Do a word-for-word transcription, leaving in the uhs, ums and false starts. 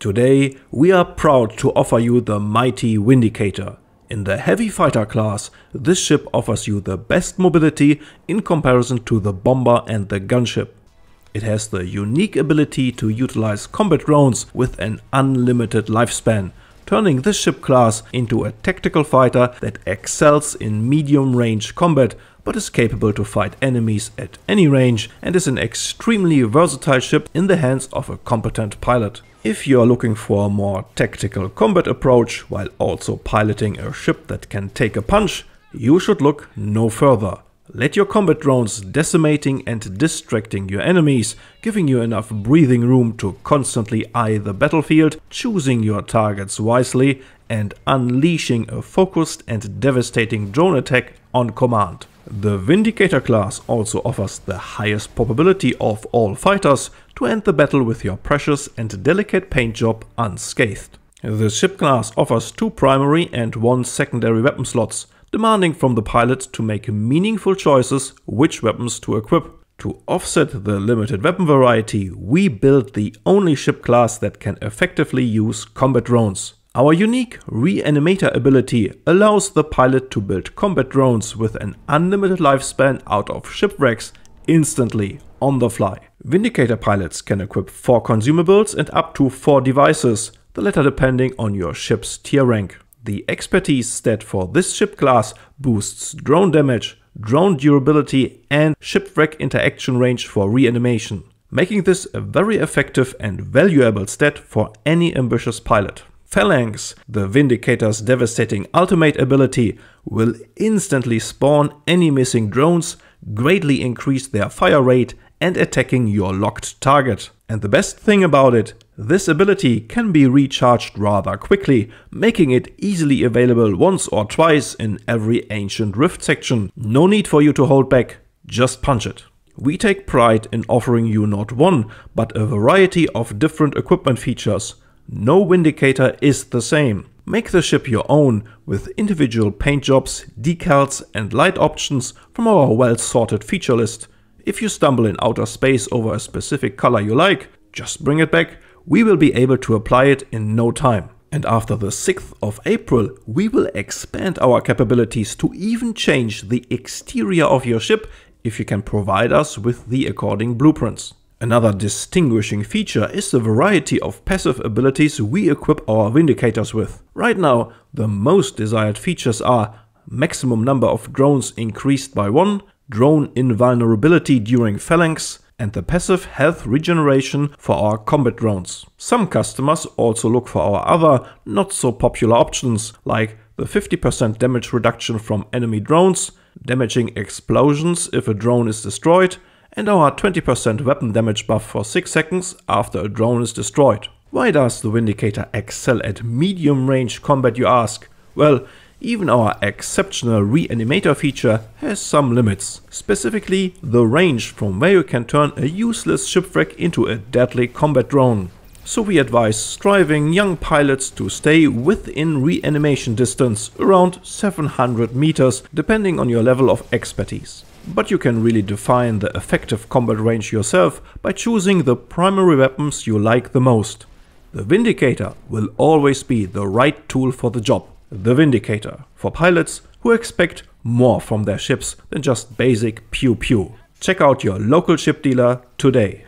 Today we are proud to offer you the mighty Vindicator. In the heavy fighter class, this ship offers you the best mobility in comparison to the bomber and the gunship. It has the unique ability to utilize combat drones with an unlimited lifespan, turning this ship class into a tactical fighter that excels in medium-range combat but is capable to fight enemies at any range and is an extremely versatile ship in the hands of a competent pilot. If you are looking for a more tactical combat approach while also piloting a ship that can take a punch, you should look no further. Let your combat drones decimating and distracting your enemies, giving you enough breathing room to constantly eye the battlefield, choosing your targets wisely, and unleashing a focused and devastating drone attack on command. The Vindicator class also offers the highest probability of all fighters to end the battle with your precious and delicate paint job unscathed. The ship class offers two primary and one secondary weapon slots, demanding from the pilot to make meaningful choices which weapons to equip. To offset the limited weapon variety, we built the only ship class that can effectively use combat drones. Our unique reanimator ability allows the pilot to build combat drones with an unlimited lifespan out of shipwrecks instantly, on the fly. Vindicator pilots can equip four consumables and up to four devices, the latter depending on your ship's tier rank. The expertise stat for this ship class boosts drone damage, drone durability and shipwreck interaction range for reanimation, making this a very effective and valuable stat for any ambitious pilot. Phalanx, the Vindicator's devastating ultimate ability, will instantly spawn any missing drones, greatly increase their fire rate and attacking your locked target. And the best thing about it, this ability can be recharged rather quickly, making it easily available once or twice in every ancient rift section. No need for you to hold back, just punch it. We take pride in offering you not one, but a variety of different equipment features. No Vindicator is the same. Make the ship your own with individual paint jobs, decals and light options from our well-sorted feature list. If you stumble in outer space over a specific color you like, just bring it back. We will be able to apply it in no time. And after the sixth of April, we will expand our capabilities to even change the exterior of your ship if you can provide us with the according blueprints. Another distinguishing feature is the variety of passive abilities we equip our Vindicators with. Right now, the most desired features are maximum number of drones increased by one, drone invulnerability during Phalanx, and the passive health regeneration for our combat drones. Some customers also look for our other, not so popular options, like the fifty percent damage reduction from enemy drones, damaging explosions if a drone is destroyed, and our twenty percent weapon damage buff for six seconds after a drone is destroyed. Why does the Vindicator excel at medium range combat, you ask? Well, even our exceptional reanimator feature has some limits, specifically the range from where you can turn a useless shipwreck into a deadly combat drone. So we advise striving young pilots to stay within reanimation distance, around seven hundred meters, depending on your level of expertise. But you can really define the effective combat range yourself by choosing the primary weapons you like the most. The Vindicator will always be the right tool for the job. The Vindicator, for pilots who expect more from their ships than just basic pew pew. Check out your local ship dealer today.